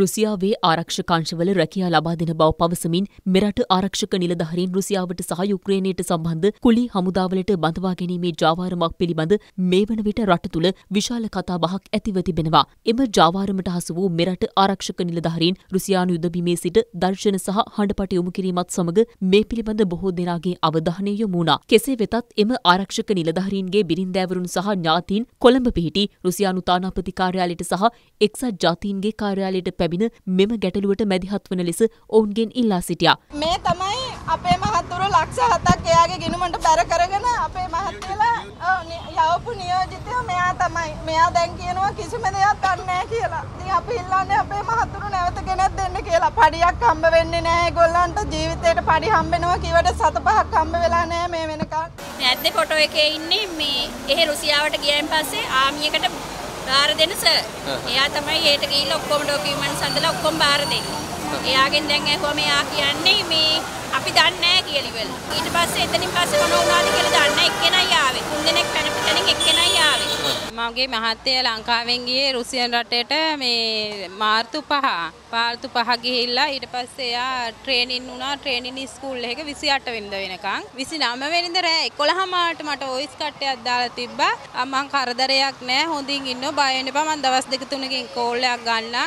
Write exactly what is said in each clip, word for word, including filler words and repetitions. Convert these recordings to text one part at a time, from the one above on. රුසියාවේ ආරක්ෂක අංශවල රැකියා ලබා දෙන බව පවසමින් මෙරට ආරක්ෂක නිලධාරීන් රුසියාවට සහ යුක්‍රේනයට සම්බන්ධ කුලී හමුදාවලට බඳවා ගැනීමේ ජාවාරමක් පිළිබඳ මේ වන විට රට තුළ විශාල කතා බහක් ඇතිව තිබෙනවා. එම ජාවාරමට හසු වූ මෙරට ආරක්ෂක නිලධාරීන් රුසියානු යුදබිමේ සිට දර්ශන සහ හඬපට යොමු කිරීමත් සමග මේ පිළිබඳ බොහෝ දෙනාගේ අවධානය යොමු වුණා. කෙසේ වෙතත් එම ආරක්ෂක නිලධාරීන්ගේ බිරින්දෑවරුන් සහ ඥාතීන් කොළඹ පිහිටි රුසියානු තානාපති කාර්යාලයට සහ එක්සත් ජාතීන්ගේ කාර්යාලයට පැමිණ මෙම ගැටලුවට මැදිහත් වන ලෙස ඔවුන්ගෙන් ඉල්ලා සිටියා. මේ තමයි අපේ මහත්තුරු ලක්ෂ හතක් එයාගේ ගිණුමට බැර කරගෙන අපේ මහත්තුලා යවපු නියෝජිතයෝ මෙයා තමයි. මෙයා දැන් කියනවා කිසිම දෙයක් ගන්න නැහැ කියලා. ඉතින් අපි ඉල්ලන්නේ අපේ මහත්තුරු නැවත ගෙනත් දෙන්න කියලා. පඩියක් හම්බ වෙන්නේ නැහැ ඒගොල්ලන්ට. ජීවිතේට පඩි හම්බෙනවා කියවට සත පහක් හම්බ වෙලා නැහැ මේ වෙනකන්. නැද්ද ෆොටෝ එකේ ඉන්නේ මේ එහෙ රුසියාවට ගියන් පස්සේ ආමියකට बार देना सर यहाँ तमाही ये टक ये लोग कम डॉक्यूमेंट्स अंदर लोग कम बार दे ये आगे देंगे को हमें यहाँ की आने में आप इधर नहीं किया लेवल इधर पास से इतने पास से हम लोग ना दिखे इधर नहीं क्या ना यहाँ आवे उनके नेक पैन पता नहीं क्या ना यहाँ आवे माँगे महाते लंकावेंगे रूसियन रटेटा में मार्तु पहा पार्तु पहा की हिला इधर पास से यार ट्रेनिंग नूना ट्रेनिंग स्कूल है के विषय आटे विंदो इन्हें कांग विषय नाम में इन्दर है कोलहा मार्ट मार्ट वो इस कट्टे अदाल तिब्बा अमां खारदरे यक नह होंडी इन्नो बायो ने पाम दवस देखते उनके इंकोले यक गान्ना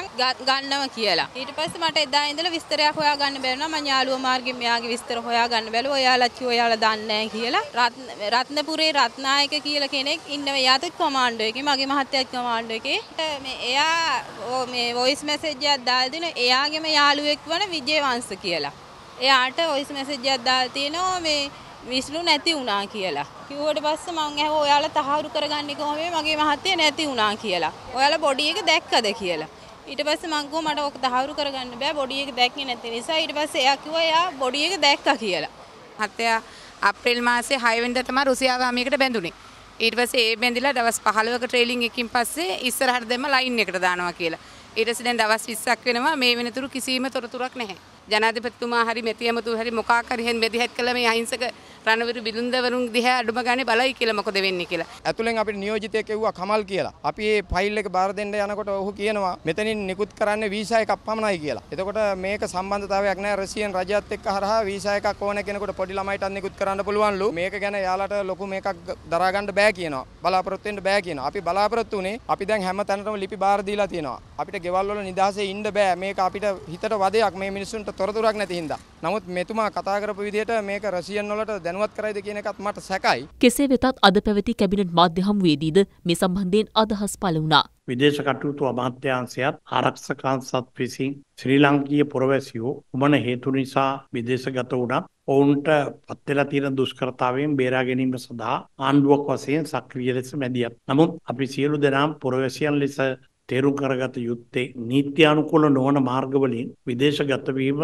गान्ना में किया ला इधर पास मार्ट इधर इन्दर विस्तर यक होया गान्ने बेरुना मन्यालु मार्ग में आगे विस्तर होया गान्ने बेरु वो याला चुओ याला दान नह किया ला रात रात ने पूरे रात ना एक किया ला केने इन्ने या तो कमांडो की मागे महात्या कमांडो की मैं या वो मैं वॉइस मैसेज या दाल ए आगे में यालू एक बने विजय वांस किया ये आठ वॉइस मैसेज ज्यादा तीनों में विष्णु नैति उना किया कि वो बस मांगे वो याला तहारू करगाने को हमें मगे महाते नैति उना किया वो याला बॉडी एक देख कर देखिए इट बस मांगो माटा वो तहारू करगाने बे बॉडी एक देख के नैति निशा इट बस या कि वो या बॉडी एक देख का किया हत्या अप्रैल मासे हाईवेंडर तमार රුසියාව आमियකට බැඳුනේ ඊට පස්සේ ඒ බැඳිලා දවස් පහළොවක ට්‍රේලින් එකකින් පස්සේ ඉස්සරහට දෙම ලයින් එකට දානවා කියලා ඊට පස්සේ දැන් දවස් විස්සක් වෙනවා මේ වෙනතුරු කිසිම තොරතුරක් නැහැ ජනාධිපතිතුමා හරි මෙතියමතුමා හරි මොකක් හරි හෙන් මෙදිහත් කළා මේ අහිංසක රණවිරු බිඳුන්දවරුන් දිහා අඩුම ගානේ බලයි කියලා මොකද වෙන්නේ කියලා අතුලෙන් අපිට නියෝජිතයෙක් එව්වා කමල් කියලා අපි මේ ෆයිල් එක බාර දෙන්න යනකොට ඔහු කියනවා මෙතනින් නිකුත් කරන්නේ වීසා එකක් පමණයි කියලා එතකොට මේක සම්බන්ධතාවයක් නැහැ රුසියානු රජයත් එක්ක හරහා වීසා එකක් ඕන කෙනෙකුට පොඩි ළමයිටත් නිකුත් කරන්න පුළුවන්ලු මේක ගැන යාලට ලොකු මේකක් දරා ගන්න බෑ කියනවා බලාපොරොත්තු වෙන්න බෑ කියනවා අපි බලාපොරොත්තු උනේ අපි දැන් හැම තැනටම ලිපි බාර දීලා තියෙනවා අපිට ගෙවල් වල නිදහසේ ඉන්න බෑ මේක අපිට හිතට වදයක් මේ මිනිස්සුන්ට තොරතුරක් නැති හින්දා නමුත් මෙතුමා කතා කරපු විදිහට මේක රුසියානු වලට දැනුවත් කරයිද කියන එකත් මට සැකයි කෙසේ වෙතත් අද පැවති කැබිනට් මාධ්‍ය හමුවේදීද මේ සම්බන්ධයෙන් අදහස් පළ වුණා විදේශ කටයුතු අමාත්‍යාංශයත් ආරක්ෂක අංශත් විසින් ශ්‍රී ලංකීය පුරවැසියෝ කුමන හේතු නිසා විදේශගත වුණත් ඔවුන්ට පත් වෙලා තියෙන දුෂ්කරතාවයෙන් බේරා ගැනීම සඳහා ආණ්ඩුවක් වශයෙන් සක්‍රිය ලෙස මැදිහත් නමුත් අපි සියලු දෙනා පුරවැසියන් ලෙස තේරුම් කරගත යුත්තේ නීත්‍යානුකූල නොවන මාර්ගවලින් විදේශගත වීම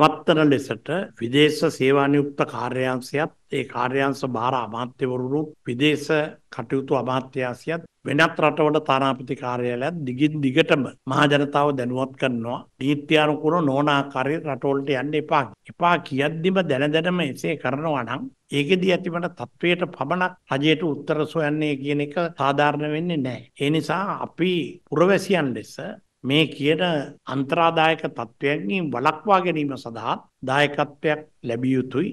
නවත්තන ලෙසට විදේශ සේවා නියුක්ත කාර්යාංශයත් ඒ කාර්යාංශ භාර අමාත්‍යවරුන් විදේශ කටයුතු අමාත්‍යාංශයත් වෙනත් රටවල තානාපති කාර්යාලයත් දිගින් දිගටම මහ ජනතාව දැනුවත් කරනවා නීත්‍යානුකූල නොවන ආකාරයේ රටවලට යන්න එපා එපා කියද්දිම දැන දැනම එසේ කරනවා නම් ඒකෙදී ඇතිවන තත්වයට පමණක් රජයට උත්තර සොයන්නේ කියන එක සාධාරණ වෙන්නේ නැහැ. ඒ නිසා අපි පුරවැසියන් ලෙස මේ කියන අන්තරාදායක තත්වයන්ගෙන් වළක්වා ගැනීම සඳහා දායකත්වයක් ලැබිය යුතුයි.